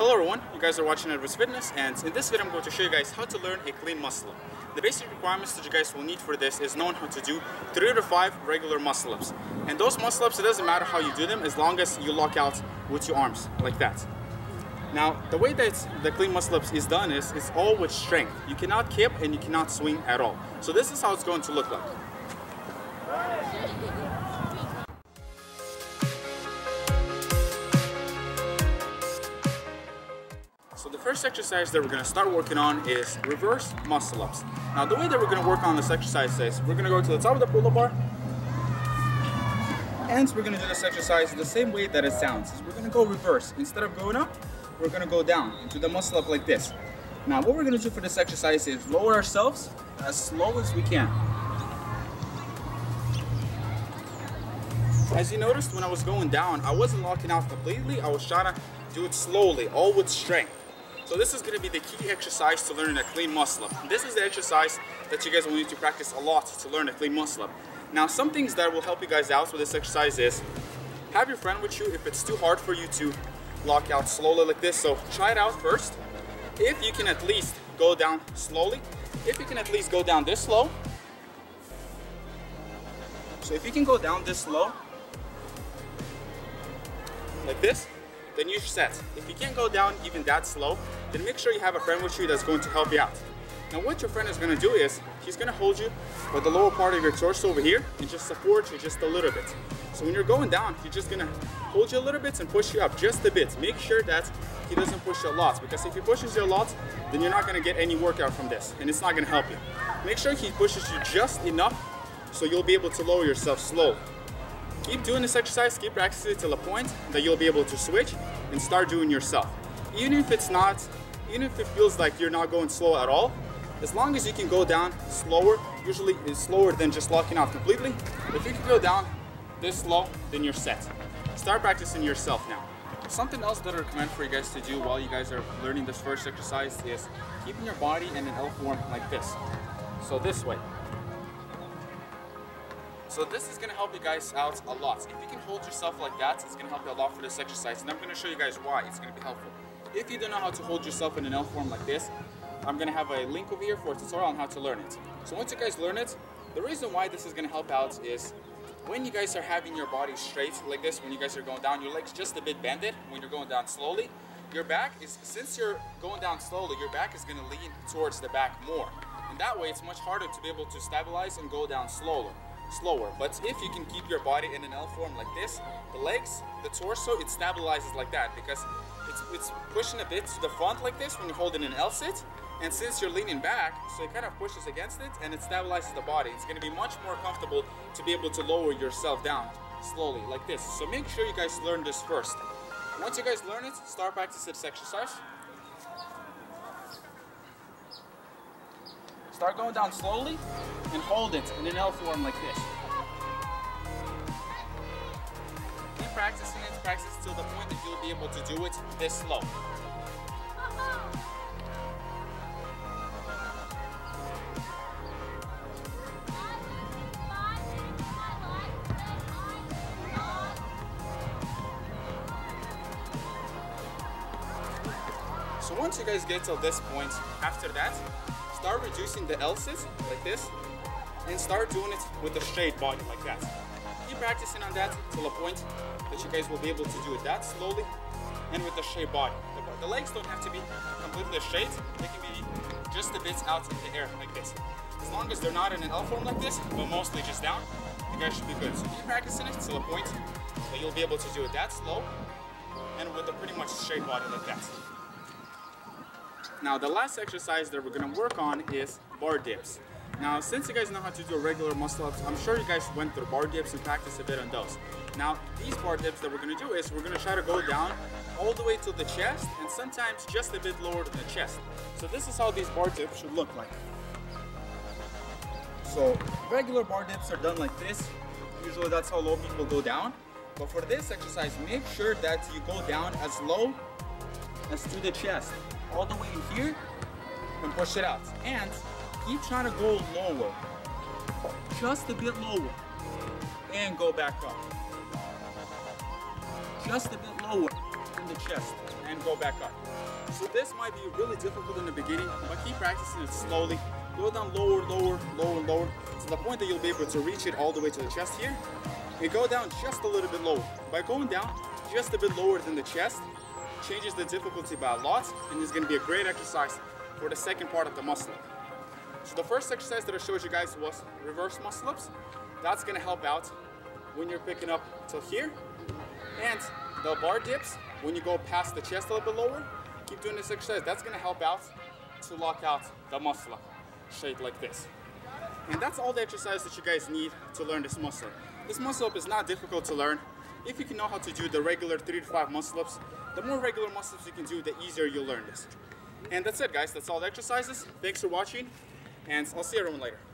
Hello everyone, you guys are watching Eduards Fitness, and in this video I'm going to show you guys how to learn a clean muscle up. The basic requirements that you guys will need for this is knowing how to do 3 to 5 regular muscle ups. And those muscle ups, it doesn't matter how you do them as long as you lock out with your arms like that. Now the way that the clean muscle ups is done is it's all with strength. You cannot kick and you cannot swing at all. So this is how it's going to look like. So the first exercise that we're going to start working on is reverse muscle-ups. Now the way that we're going to work on this exercise is we're going to go to the top of the pull-up bar, and we're going to do this exercise the same way that it sounds. We're going to go reverse. Instead of going up, we're going to go down into the muscle-up like this. Now what we're going to do for this exercise is lower ourselves as slow as we can. As you noticed, when I was going down, I wasn't locking out completely. I was trying to do it slowly, all with strength. So this is going to be the key exercise to learning a clean muscle-up. This is the exercise that you guys will need to practice a lot to learn a clean muscle-up. Now some things that will help you guys out with this exercise is have your friend with you if it's too hard for you to lock out slowly like this. So try it out first. If you can at least go down slowly, if you can at least go down this slow. So if you can go down this slow, like this, then you're set. If you can't go down even that slow, then make sure you have a friend with you that's going to help you out. Now what your friend is going to do is he's going to hold you by the lower part of your torso over here and just support you just a little bit. So when you're going down, he's just going to hold you a little bit and push you up just a bit. Make sure that he doesn't push you a lot, because if he pushes you a lot, then you're not going to get any workout from this and it's not going to help you. Make sure he pushes you just enough so you'll be able to lower yourself slowly. Keep doing this exercise, keep practicing it till a point that you'll be able to switch and start doing yourself. Even if it feels like you're not going slow at all, as long as you can go down slower, usually it's slower than just locking out completely. If you can go down this slow, then you're set. Start practicing yourself now. Something else that I recommend for you guys to do while you guys are learning this first exercise is keeping your body in an L form like this. So this way. So this is going to help you guys out a lot. If you can hold yourself like that, it's going to help you a lot for this exercise, and I'm going to show you guys why it's going to be helpful. If you don't know how to hold yourself in an L form like this, I'm going to have a link over here for a tutorial on how to learn it. So once you guys learn it, the reason why this is going to help out is when you guys are having your body straight like this, when you guys are going down, your legs just a bit bended when you're going down slowly. Your back is, since you're going down slowly, your back is going to lean towards the back more. And that way it's much harder to be able to stabilize and go down slower. But if you can keep your body in an L form like this, the legs, the torso, it stabilizes like that, because it's pushing a bit to the front like this when you're holding an L sit, and since you're leaning back, so it kind of pushes against it and it stabilizes the body. It's going to be much more comfortable to be able to lower yourself down slowly like this. So make sure you guys learn this first. Once you guys learn it, start practicing this exercise. Start going down slowly and hold it in an L form like this. Keep practicing it, practice till the point that you'll be able to do it this slow. So once you guys get to this point, after that, start reducing the L-sit like this and start doing it with a straight body like that. Keep practicing on that till a point that you guys will be able to do it that slowly and with a straight body. The legs don't have to be completely straight, they can be just a bit out in the air like this. As long as they're not in an L form like this, but mostly just down, you guys should be good. So keep practicing it till a point that you'll be able to do it that slow and with a pretty much straight body like that. Now the last exercise that we're going to work on is bar dips. Now since you guys know how to do regular muscle-ups, I'm sure you guys went through bar dips and practiced a bit on those. Now these bar dips that we're going to do is we're going to try to go down all the way to the chest and sometimes just a bit lower than the chest. So this is how these bar dips should look like. So regular bar dips are done like this. Usually that's how low people go down. But for this exercise, make sure that you go down as low as to the chest, all the way in here, and push it out. And keep trying to go lower, just a bit lower, and go back up. Just a bit lower, and the chest and go back up. So this might be really difficult in the beginning, but keep practicing it slowly. Go down lower, lower, lower, lower, to the point that you'll be able to reach it all the way to the chest here. And go down just a little bit lower. By going down just a bit lower than the chest, changes the difficulty by a lot, and it's going to be a great exercise for the second part of the muscle up. So the first exercise that I showed you guys was reverse muscle ups. That's going to help out when you're picking up till here. And the bar dips, when you go past the chest a little bit lower, keep doing this exercise. That's going to help out to lock out the muscle up shape like this. And that's all the exercise that you guys need to learn this muscle. This muscle up is not difficult to learn. If you can know how to do the regular 3 to 5 muscle ups, the more regular muscle ups you can do, the easier you'll learn this. And that's it, guys. That's all the exercises. Thanks for watching, and I'll see everyone later.